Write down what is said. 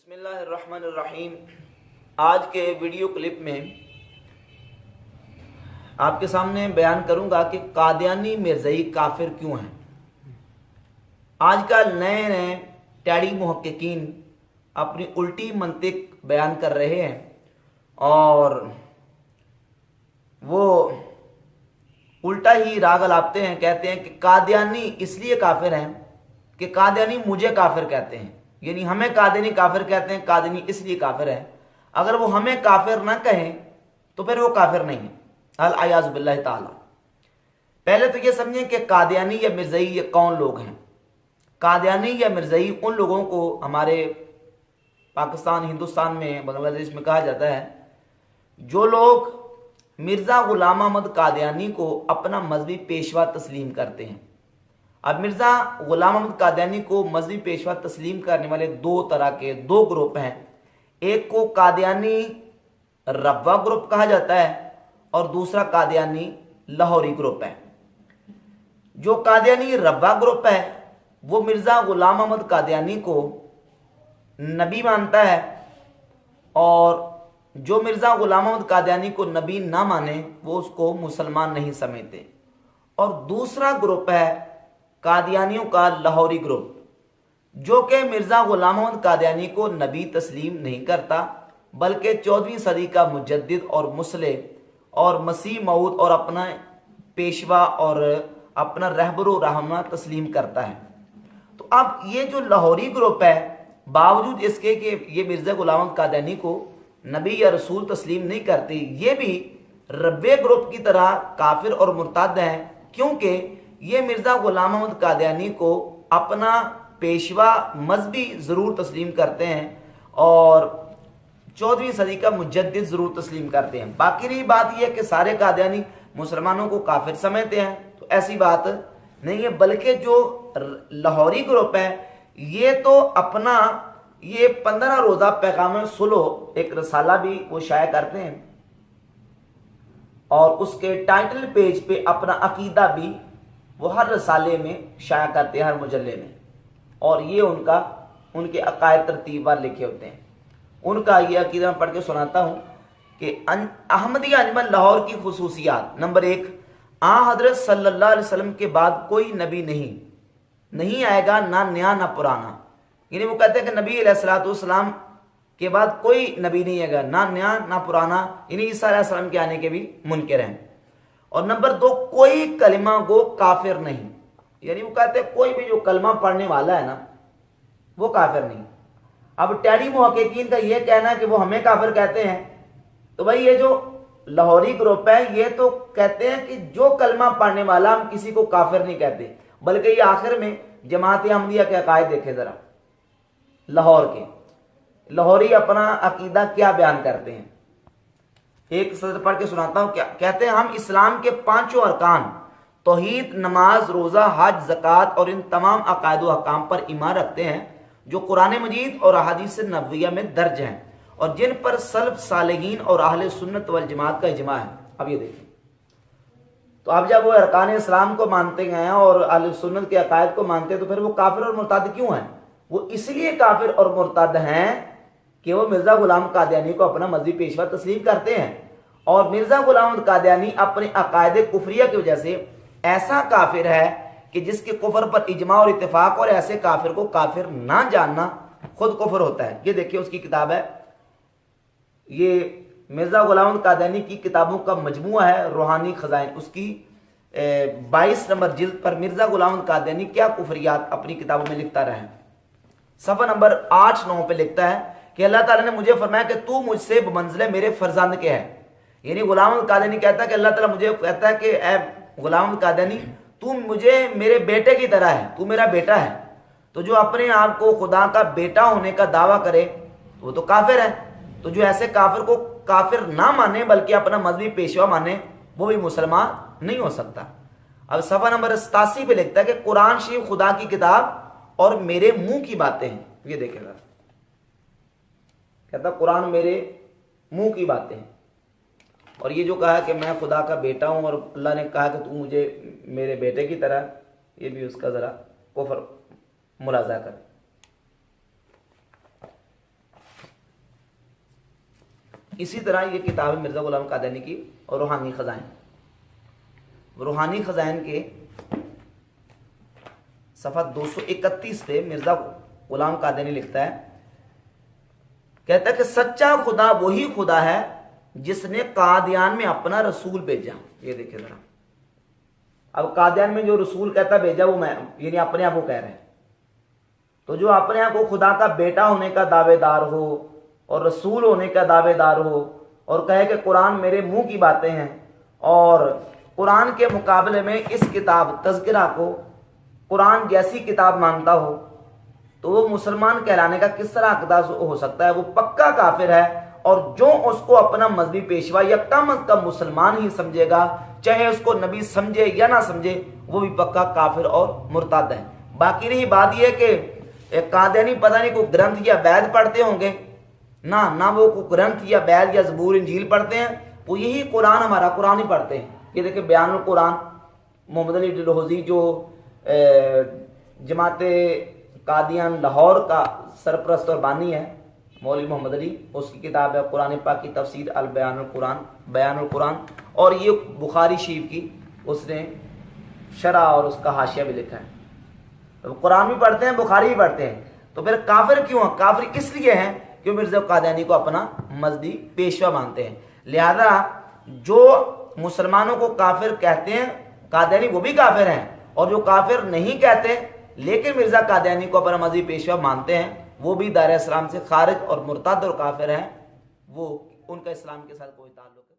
बिस्मिल्लाहिर्रहमानिर्रहीम। आज के वीडियो क्लिप में आपके सामने बयान करूंगा कि कादियानी मिर्ज़ाई काफिर क्यों हैं। आजकल नए नए टैडी मुहक्किकीन अपनी उल्टी मंतिक बयान कर रहे हैं और वो उल्टा ही राग लापते हैं। कहते हैं कि कादियानी इसलिए काफिर हैं कि कादियानी मुझे काफिर कहते हैं, यानी हमें कादियानी काफिर कहते हैं, कादियानी इसलिए काफिर है। अगर वो हमें काफिर ना कहें तो फिर वो काफिर नहीं है। अल-आयाज़ बिल्लाह ताला। पहले तो ये समझें कि कादियानी या मिर्ज़ाई ये कौन लोग हैं। कादियानी या मिर्ज़ाई उन लोगों को हमारे पाकिस्तान, हिंदुस्तान में, बांग्लादेश में कहा जाता है जो लोग मिर्ज़ा ग़ुलाम अहमद कादियानी को अपना मजहबी पेशवा तस्लीम करते हैं। अब मिर्ज़ा ग़ुलाम अहमद कादियानी को मजहबी पेशवा तस्लीम करने वाले दो ग्रुप हैं। एक को कादियानी रब्वा ग्रुप कहा जाता है और दूसरा कादियानी लाहौरी ग्रुप है। जो कादियानी रब्वा ग्रुप है वो मिर्ज़ा ग़ुलाम अहमद कादियानी को नबी मानता है, और जो मिर्ज़ा ग़ुलाम अहमद कादियानी को नबी ना माने वो उसको मुसलमान नहीं समझते। और दूसरा ग्रुप है कादियानियों का लाहौरी ग्रुप, जो कि मिर्ज़ा ग़ुलाम अहमद कादियानी को नबी तस्लीम नहीं करता, बल्कि 14वीं सदी का मुजद्दिद और मुस्लिम और मसीह मऊद और अपना पेशवा और अपना रहबरो रहनुमा तस्लीम करता है। तो अब ये जो लाहौरी ग्रुप है, बावजूद इसके कि ये मिर्ज़ा ग़ुलाम अहमद कादियानी को नबी या रसूल तस्लीम नहीं करते, ये भी रब्बे ग्रुप की तरह काफिर और मुर्ताद हैं, क्योंकि ये मिर्ज़ा ग़ुलाम अहमद कादियानी को अपना पेशवा मजहबी ज़रूर तस्लीम करते हैं और 14वीं सदी का मुजद्दिद ज़रूर तस्लीम करते हैं। बाकी रही बात यह कि सारे कादियानी मुसलमानों को काफिर समझते हैं, तो ऐसी बात नहीं है। बल्कि जो लाहौरी ग्रुप है ये तो अपना ये 15 रोज़ा पैगाम सुलो एक रसाला भी वो शाया करते हैं और उसके टाइटल पेज पे अपना अकीदा भी वो हर रसाले में शाया करते हैं, हर मुजल्ले में। और ये उनके अकायद तरतीबार लिखे होते हैं। उनका ये अकीदा मैं पढ़ के सुनाता हूँ कि अहमदी अंजुमन लाहौर की खसूसियात। नंबर 1, आ हजरत सल्लल्लाहु अलैहि वसल्लम के बाद कोई नबी नहीं आएगा, ना नया ना पुराना। यानी वो कहते हैं कि नबी अलैहिस्सलाम के बाद कोई नबी नहीं आएगा, ना नया ना पुराना, यानी ईसा अलैहिस्सलाम के आने के भी मुनकर हैं। और नंबर 2, कोई कलमा गो काफिर नहीं, यानी वो कहते हैं कोई भी जो कलमा पढ़ने वाला है ना वो काफिर नहीं। अब टैडी मुहक्किकीन का ये कहना है कि वो हमें काफिर कहते हैं, तो भाई ये जो लाहौरी ग्रुप है ये तो कहते हैं कि जो कलमा पढ़ने वाला, हम किसी को काफिर नहीं कहते। बल्कि ये आखिर में जमात अहमदिया के अकायद देखे जरा, लाहौर के लाहौरी अपना अकीदा क्या बयान करते हैं। एक सदर पढ़ के सुनाता हूँ, क्या कहते हैं। हम इस्लाम के 5 अरकान तौहीद, नमाज, रोज़ा, हज, ज़कात और इन तमाम अकायद व अहकाम पर ईमान रखते हैं जो कुरान मजीद और अहादीस नबविया में दर्ज हैं और जिन पर सल्फ सालेहीन और अहले सुन्नत वल जमात का इजमा है। अब ये देखिए, तो अब जब वो अरकान इस्लाम को मानते हैं और अहले सुन्नत के अकायद को मानते हैं, तो फिर वो काफिर और मुर्ताद क्यों हैं? वो इसलिए काफिर और मुर्ताद हैं कि वो मिर्ज़ा ग़ुलाम कादियानी को अपना मजहबी पेशवा तस्लीम करते हैं। और मिर्ज़ा ग़ुलाम कादियानी अपने अकायदे कुफरिया की वजह से ऐसा काफिर है कि जिसके कुफर पर इजमा और इत्तिफाक, और ऐसे काफिर को काफिर ना जानना खुद कुफर होता है। ये देखिए उसकी किताब है, ये मिर्ज़ा ग़ुलाम कादियानी की किताबों का मजमूआ है रूहानी खजाइन। उसकी 22 नंबर जिल्द पर मिर्ज़ा ग़ुलाम कादियानी क्या कुफरियात अपनी किताबों में लिखता रहा है। सफ़ा नंबर 8-9 पर लिखता है कि अल्लाह ताला ने मुझे फरमाया कि तू मुझसे बमंजले मेरे फरजंद के है। यानी ग़ुलाम अहमद कादियानी कहता है कि अल्लाह ताला मुझे कहता है कि ऐ ग़ुलाम अहमद कादियानी, तू मुझे मेरे बेटे की तरह है, तू मेरा बेटा है। तो जो अपने आप को खुदा का बेटा होने का दावा करे वो तो काफिर है। तो जो ऐसे काफिर को काफिर ना माने बल्कि अपना मजहबी पेशवा माने वो भी मुसलमान नहीं हो सकता। अब सफ़ा नंबर 87 पर लिखता है कि कुरान शरीफ खुदा की किताब और मेरे मुँह की बातें हैं। ये देखेगा, कहता कुरान मेरे मुंह की बातें हैं। और ये जो कहा कि मैं खुदा का बेटा हूँ और अल्लाह ने कहा कि तू मुझे मेरे बेटे की तरह, ये भी उसका ज़रा कुफर मुलाजा कर। इसी तरह ये किताब है मिर्ज़ा ग़ुलाम क़ादियानी की और रूहानी ख़ज़ाइन। रूहानी ख़ज़ाइन के सफ़ा 231 पे मिर्ज़ा ग़ुलाम क़ादियानी लिखता है, कहता है कि सच्चा खुदा वही खुदा है जिसने कादियान में अपना रसूल भेजा। ये देखे जरा, अब कादियान में जो रसूल कहता भेजा वो मैं यानी अपने आप को कह रहे हैं। तो जो अपने आप को खुदा का बेटा होने का दावेदार हो और रसूल होने का दावेदार हो और कहे कि कुरान मेरे मुंह की बातें हैं और कुरान के मुकाबले में इस किताब तज़किरा को कुरान जैसी किताब मानता हो, तो वो मुसलमान कहलाने का किस तरह हकदार हो सकता है? वो पक्का काफिर है। और जो उसको अपना मजहबी पेशवा या कम अज कम मुसलमान ही समझेगा, चाहे उसको नबी समझे या ना समझे, वो भी पक्का काफिर और मुर्ताद है। बाकी रही बात यह कि कादियानी पता नहीं कोई ग्रंथ या वैद पढ़ते होंगे ना वो कोई ग्रंथ या वैद या ज़बूर इंजील पढ़ते हैं, वो यही कुरान हमारा कुरान ही पढ़ते हैं। ये देखिए बयान उल-कुरान मोहम्मद अली डलहौजी जो जमात कादियान लाहौर का सरप्रस्त और बानी है मौलवी मोहम्मद अली, उसकी किताब है कुरान पाक की तफसीर अल बयान उल-कुरान। और ये बुखारी शरीफ की उसने शरह और उसका हाशिया भी लिखा है। तो कुरान भी पढ़ते हैं, बुखारी भी पढ़ते हैं, तो फिर काफिर क्यों? काफिर इसलिए हैं कि मिर्ज़ा कादियानी को अपना मजदी पेशवा मानते हैं। लिहाजा जो मुसलमानों को काफिर कहते हैं कादियानी वो भी काफिर हैं, और जो काफिर नहीं कहते लेकिन मिर्ज़ा कादियानी को अपना मजदी पेशवा मानते हैं वो भी दायरे इस्लाम से खारिज और मुर्ताद और काफिर हैं, वो उनका इस्लाम के साथ कोई ताल्लुक